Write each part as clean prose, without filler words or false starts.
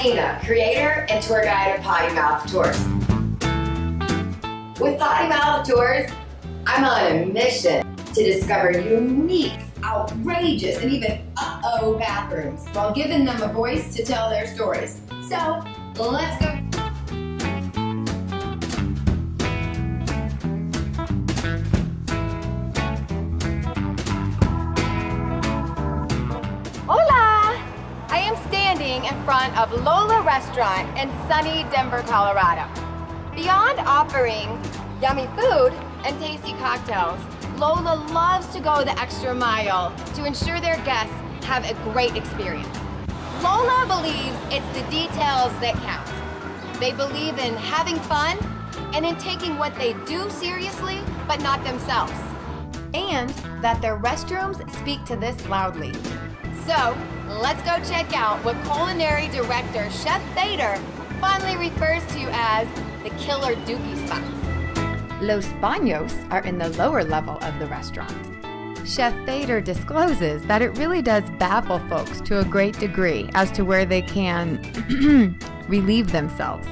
Athena, creator and tour guide of Potty Mouth Tours. With Potty Mouth Tours, I'm on a mission to discover unique, outrageous, and even uh-oh bathrooms while giving them a voice to tell their stories. So, let's go. In front of Lola Restaurant in sunny Denver, Colorado. Beyond offering yummy food and tasty cocktails, Lola loves to go the extra mile to ensure their guests have a great experience. Lola believes it's the details that count. They believe in having fun and in taking what they do seriously, but not themselves, and that their restrooms speak to this loudly. So, let's go check out what culinary director Chef Thader fondly refers to as the killer dookie spots. Los baños are in the lower level of the restaurant. Chef Thader discloses that it really does baffle folks to a great degree as to where they can relieve themselves.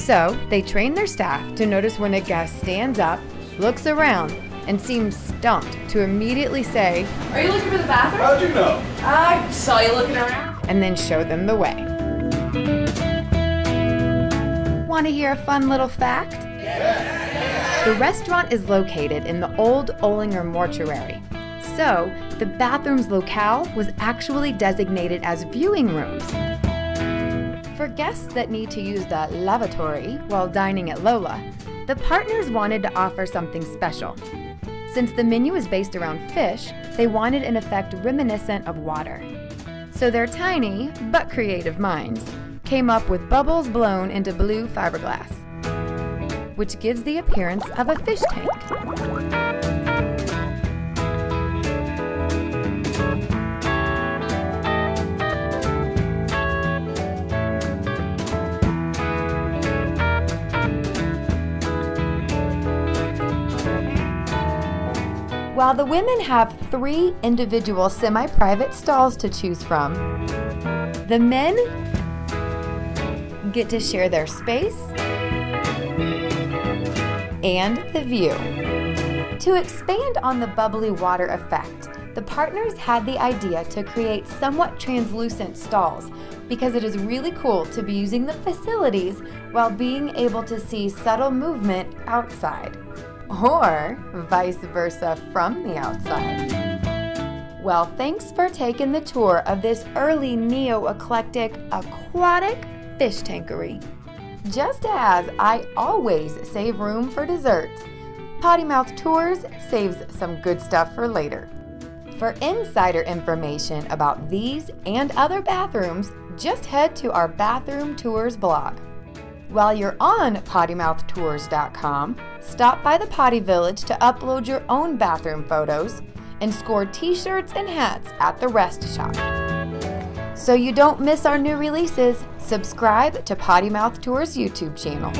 So they train their staff to notice when a guest stands up, looks around, and seems stumped to immediately say, "Are you looking for the bathroom?" "How'd you know?" "I saw you looking around." And then show them the way. Want to hear a fun little fact? Yes. The restaurant is located in the old Olinger Mortuary. So the bathroom's locale was actually designated as viewing rooms. For guests that need to use the lavatory while dining at Lola, the partners wanted to offer something special. Since the menu is based around fish, they wanted an effect reminiscent of water. So their tiny, but creative minds came up with bubbles blown into blue fiberglass, which gives the appearance of a fish tank. While the women have 3 individual semi-private stalls to choose from, the men get to share their space and the view. To expand on the bubbly water effect, the partners had the idea to create somewhat translucent stalls because it is really cool to be using the facilities while being able to see subtle movement outside, or vice versa from the outside. Well, thanks for taking the tour of this early neo-eclectic aquatic fish tankery. Just as I always save room for dessert, Potty Mouth Tours saves some good stuff for later. For insider information about these and other bathrooms, just head to our Bathroom Tours blog. While you're on pottymouthtours.com, stop by the Potty Village to upload your own bathroom photos and score t-shirts and hats at the Rest Shop. So you don't miss our new releases, subscribe to Potty Mouth Tours' YouTube channel.